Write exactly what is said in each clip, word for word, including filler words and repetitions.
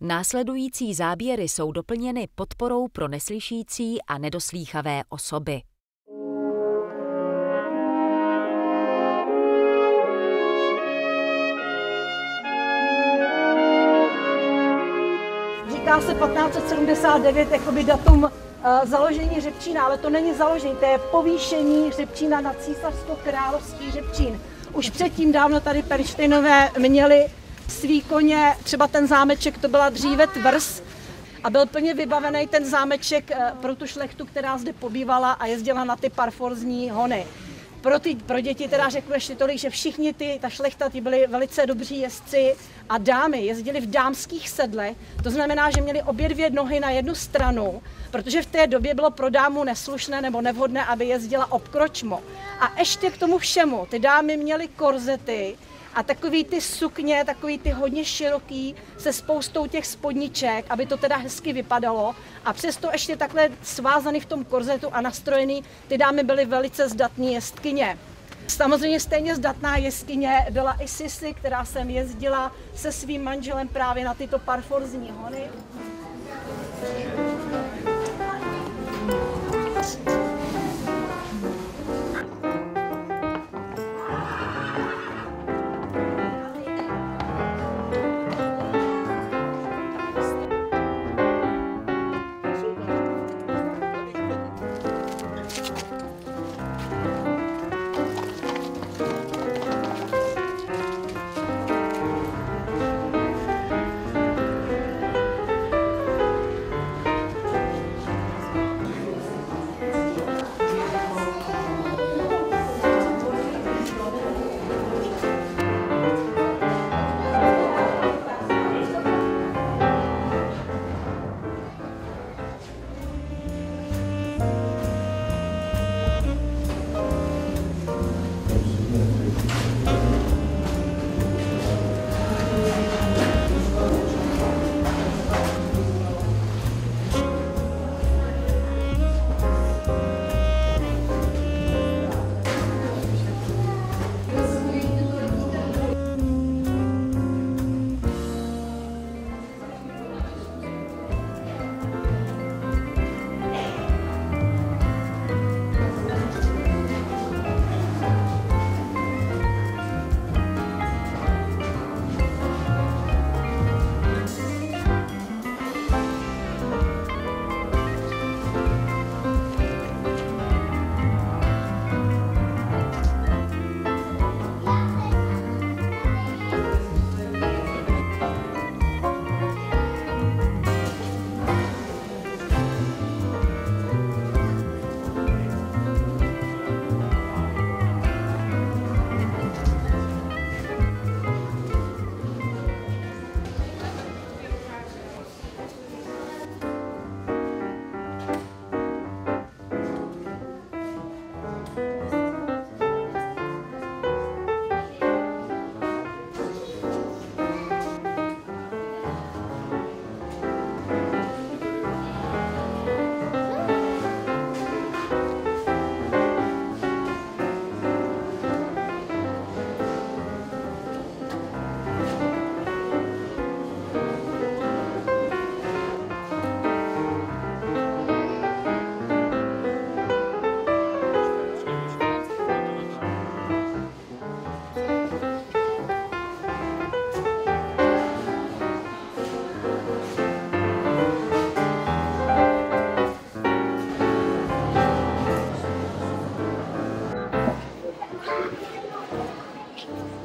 Následující záběry jsou doplněny podporou pro neslyšící a nedoslýchavé osoby. Říká se patnáct set sedmdesát devět jakoby datum uh, založení Řepčína, ale to není založení, to je povýšení Řepčína na císařsko království Řepčín. Už předtím dávno tady Perštejnové měli svý koně, třeba ten zámeček, to byla dříve tvrz, a byl plně vybavený ten zámeček pro tu šlechtu, která zde pobývala a jezdila na ty parforzní hony. Pro, ty, pro děti teda řeknu ještě tolik, že všichni ty, ta šlechta, ty byli velice dobří jezdci a dámy jezdili v dámských sedlech, to znamená, že měli obě dvě nohy na jednu stranu, protože v té době bylo pro dámu neslušné nebo nevhodné, aby jezdila obkročmo. A ještě k tomu všemu, ty dámy měly korzety a takový ty sukně, takový ty hodně široký, se spoustou těch spodniček, aby to teda hezky vypadalo. A přesto ještě takhle svázaný v tom korzetu a nastrojený, ty dámy byly velice zdatné jezdkyně. Samozřejmě stejně zdatná jezdkyně byla i Sisi, která sem jezdila se svým manželem právě na tyto parforzní hony.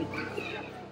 Thank you.